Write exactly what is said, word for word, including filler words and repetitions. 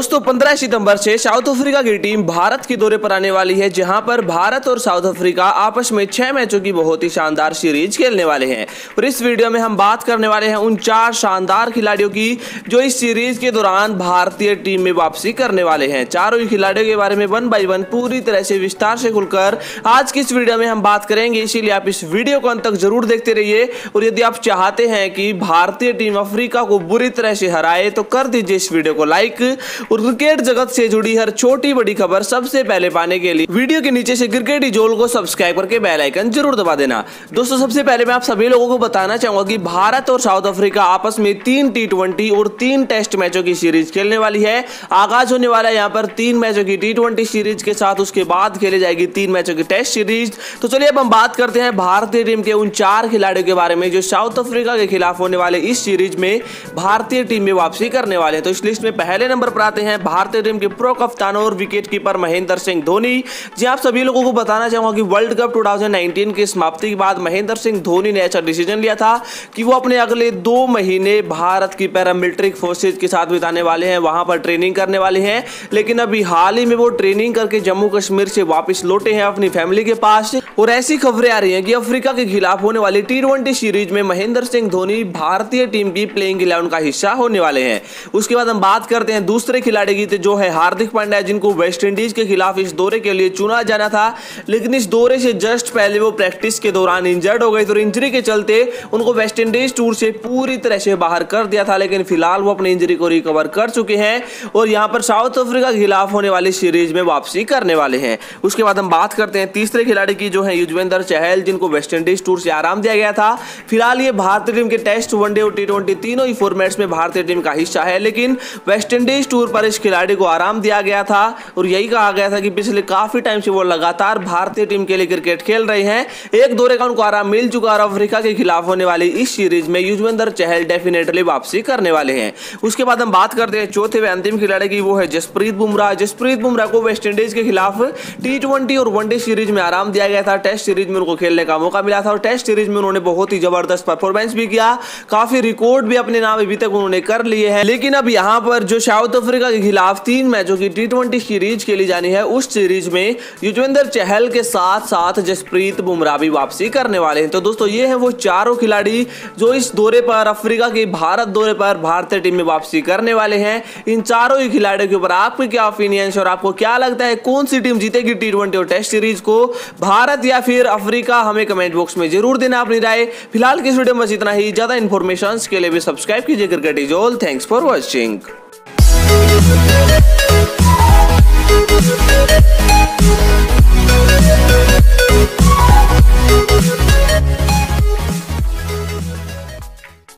दोस्तों पंद्रह सितंबर से साउथ अफ्रीका की टीम भारत के दौरे पर आने वाली है, जहां पर भारत और साउथ अफ्रीका आपस में छह मैचों की बहुत ही शानदार सीरीज खेलने वाले हैं। और इस वीडियो में हम बात करने वाले हैं उन चार शानदार खिलाड़ियों की जो इस सीरीज के दौरान भारतीय टीम में वापसी करने वाले हैं। चारों ही खिलाड़ियों के बारे में वन बाई वन पूरी तरह से विस्तार से खुलकर आज की इस वीडियो में हम बात करेंगे, इसीलिए आप इस वीडियो को अंत तक जरूर देखते रहिए। और यदि आप चाहते हैं कि भारतीय टीम अफ्रीका को बुरी तरह से हराए तो कर दीजिए इस वीडियो को लाइक। और क्रिकेट जगत से जुड़ी हर छोटी बड़ी खबर सबसे पहले पाने के लिए वीडियो के नीचे से क्रिकेट इजोल को सब्सक्राइब करके बेल आइकन जरूर दबा देना। दोस्तों सबसे पहले मैं आप सभी लोगों को बताना चाहूंगा कि भारत और साउथ अफ्रीका आपस में तीन टी ट्वेंटी और तीन टेस्ट मैचों की सीरीज खेलने वाली है। आगाज होने वाला है यहाँ पर तीन मैचों की टी ट्वेंटी सीरीज के साथ, उसके बाद खेली जाएगी तीन मैचों की टेस्ट सीरीज। तो चलिए अब हम बात करते हैं भारतीय टीम के उन चार खिलाड़ियों के बारे में जो साउथ अफ्रीका के खिलाफ होने वाले इस सीरीज में भारतीय टीम में वापसी करने वाले हैं। तो इस लिस्ट में पहले नंबर पर आते हैं भारतीय टीम के प्रो कप्तान और विकेटकीपर महेंद्र सिंह धोनी। जी आप सभी लोगों को बताना चाहूंगा कि वर्ल्ड कप दो हज़ार उन्नीस की समाप्ति के बाद महेंद्र सिंह धोनी ने ऐसा डिसीजन लिया था कि वो अपने अगले दो महीने भारत की पैरामिलिट्री फोर्सेज के साथ बिताने वाले हैं, वहां पर ट्रेनिंग करने वाले हैं। लेकिन अभी हाल ही में वो ट्रेनिंग करके जम्मू कश्मीर से वापस लौटे हैं अपनी फैमिली के पास। और ऐसी खबरें आ रही हैं कि अफ्रीका के खिलाफ होने वाली टी ट्वेंटी सीरीज में महेंद्र सिंह धोनी भारतीय टीम की प्लेइंग इलेवन का हिस्सा होने वाले हैं। उसके बाद हम बात करते हैं दूसरे खिलाड़ी की, जो है हार्दिक पांड्या, जिनको वेस्टइंडीज के खिलाफ इस दौरे के लिए चुना जाना था। लेकिन इस दौरे से जस्ट पहले वो प्रैक्टिस के दौरान इंजर्ड हो गए, तो इंजरी के चलते उनको वेस्टइंडीज टूर से पूरी तरह से बाहर कर दिया था। लेकिन फिलहाल वो अपनी इंजरी को रिकवर कर चुके हैं और यहाँ पर साउथ अफ्रीका के खिलाफ होने वाली सीरीज में वापसी करने वाले हैं। उसके बाद हम बात करते हैं तीसरे खिलाड़ी की, जो है युजवेंद्र चहल, जिनको वेस्टइंडीज टूर से आराम दिया गया था। फिलहाल ये भारतीय टीम के टेस्ट, वनडे और टी ट्वेंटी तीनों ही फॉर्मेट्स में भारतीय टीम का हिस्सा है। लेकिन वेस्टइंडीज टूर पर इस खिलाड़ी को आराम दिया गया था और यही कहा गया था कि पिछले काफी टाइम से वो लगातार भारतीय टीम के लिए क्रिकेट खेल रहे हैं, एक दौरे का उनको आराम मिल चुका। और अफ्रीका के खिलाफ होने वाली इस सीरीज में युजवेंद्र चहल डेफिनेटली वापसी करने वाले हैं। उसके बाद हम बात करते हैं चौथे व अंतिम खिलाड़ी की, वो है जसप्रीत बुमराह। जसप्रीत बुमराह को वेस्टइंडीज के खिलाफ टी ट्वेंटी और वनडे सीरीज में आराम दिया गया था, टेस्ट सीरीज में उनको खेलने का मौका मिला था और टेस्ट सीरीज में उन्होंने बहुत ही जबरदस्त परफॉर्मेंस भी किया, काफी रिकॉर्ड भी अपने नाम अभी तक उन्होंने कर लिए हैं। लेकिन अब यहाँ पर जो साउथ अफ्रीका के खिलाफ तीन मैचों की टी ट्वेंटी सीरीज खेली जानी है, उस सीरीज में युजवेंद्र चहल के साथ साथ जसप्रीत बुमराह भी वापसी करने वाले हैं। तो दोस्तों ये हैं वो चारों खिलाड़ी जो इस दौरे पर, अफ्रीका के भारत दौरे पर भारतीय टीम में वापसी करने वाले हैं। इन चारों ही खिलाड़ियों के ऊपर आपके क्या ओपिनियंस और आपको क्या लगता है कौन सी टीम जीतेगी टी ट्वेंटी और टेस्ट सीरीज को, भारत या फिर अफ्रीका, हमें कमेंट बॉक्स में जरूर देना अपनी राय। फिलहाल की इस वीडियो में इतना ही। ज्यादा इन्फॉर्मेशन के लिए भी सब्सक्राइब कीजिए cricket is all. Thanks for watching.